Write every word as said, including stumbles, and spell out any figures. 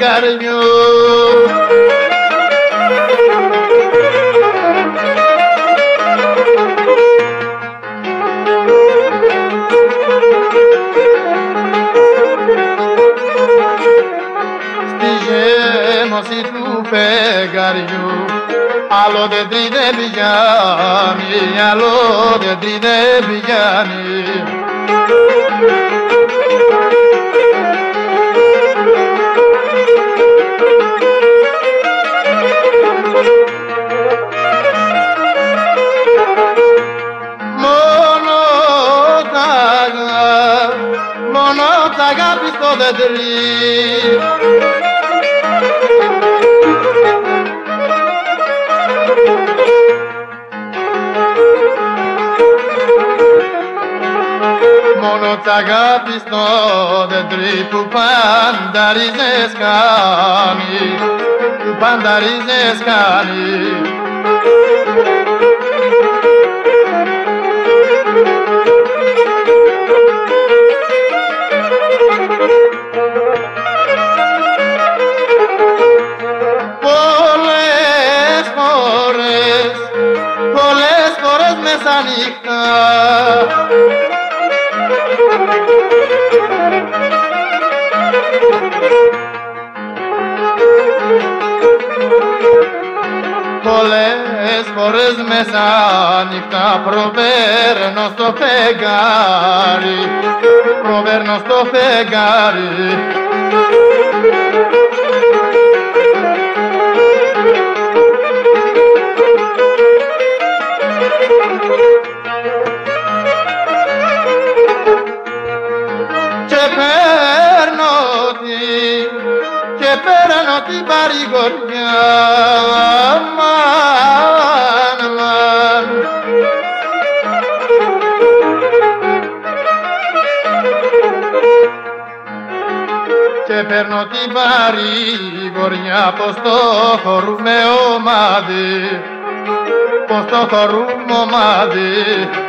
Καρμιό. Στη γέμωση του φεγγαριού άλλο δεν την πιάνει, άλλο δεν την πιάνει. Μόνο τ' αγάπη στο δέντρι που πάντα ρίζες κάνει, που πάντα ρίζες κάνει. Μεσανύχτα, πολλές φορές μεσανύχτα προβέρνω στο φεγγάρι, προβέρνω στο φεγγάρι. Πέρανω την παρηγοριά, αμάν, αμάν. Και παίρνω την παρηγοριά, πως το χωρούμε ομάδι, πως το χωρούμε ομάδι.